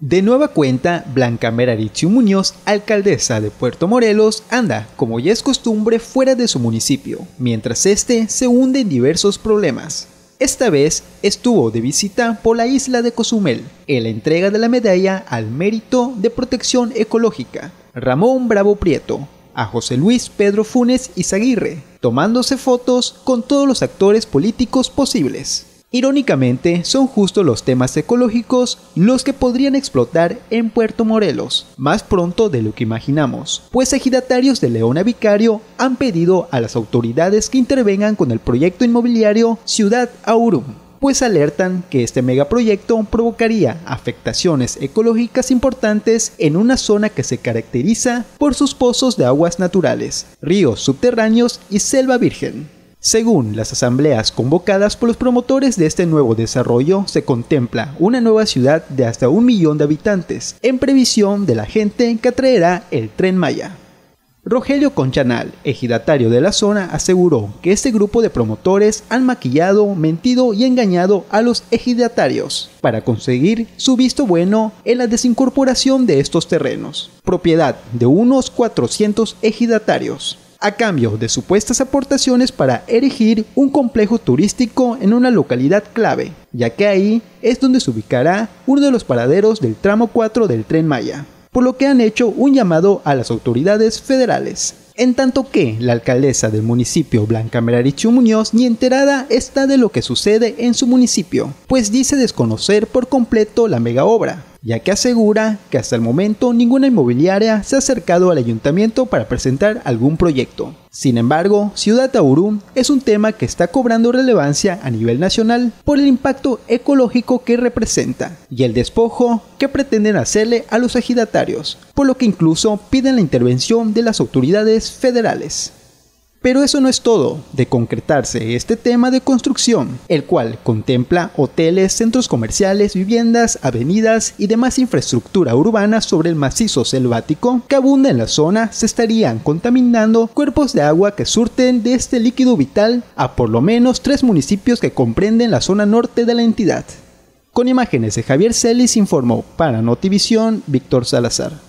De nueva cuenta, Blanca Merari Tziu Muñoz, alcaldesa de Puerto Morelos, anda, como ya es costumbre, fuera de su municipio, mientras este se hunde en diversos problemas. Esta vez estuvo de visita por la isla de Cozumel, en la entrega de la medalla al mérito de protección ecológica Ramón Bravo Prieto, a José Luis Pedro Funes y Zaguirre, tomándose fotos con todos los actores políticos posibles. Irónicamente, son justo los temas ecológicos los que podrían explotar en Puerto Morelos, más pronto de lo que imaginamos, pues ejidatarios de Leona Vicario han pedido a las autoridades que intervengan con el proyecto inmobiliario Ciudad Aurum, pues alertan que este megaproyecto provocaría afectaciones ecológicas importantes en una zona que se caracteriza por sus pozos de aguas naturales, ríos subterráneos y selva virgen. Según las asambleas convocadas por los promotores de este nuevo desarrollo, se contempla una nueva ciudad de hasta 1 millón de habitantes, en previsión de la gente que atraerá el Tren Maya. Rogelio Conchanal, ejidatario de la zona, aseguró que este grupo de promotores han maquillado, mentido y engañado a los ejidatarios para conseguir su visto bueno en la desincorporación de estos terrenos, propiedad de unos 400 ejidatarios, a cambio de supuestas aportaciones para erigir un complejo turístico en una localidad clave, ya que ahí es donde se ubicará uno de los paraderos del tramo 4 del Tren Maya, por lo que han hecho un llamado a las autoridades federales. En tanto que la alcaldesa del municipio, Blanca Merari Tziu Muñoz, ni enterada está de lo que sucede en su municipio, pues dice desconocer por completo la mega obra, ya que asegura que hasta el momento ninguna inmobiliaria se ha acercado al ayuntamiento para presentar algún proyecto. Sin embargo, Ciudad Aurum es un tema que está cobrando relevancia a nivel nacional por el impacto ecológico que representa y el despojo que pretenden hacerle a los ejidatarios, por lo que incluso piden la intervención de las autoridades federales. Pero eso no es todo. De concretarse este tema de construcción, el cual contempla hoteles, centros comerciales, viviendas, avenidas y demás infraestructura urbana sobre el macizo selvático que abunda en la zona, se estarían contaminando cuerpos de agua que surten de este líquido vital a por lo menos 3 municipios que comprenden la zona norte de la entidad. Con imágenes de Javier Celis informó para Notivisión Víctor Salazar.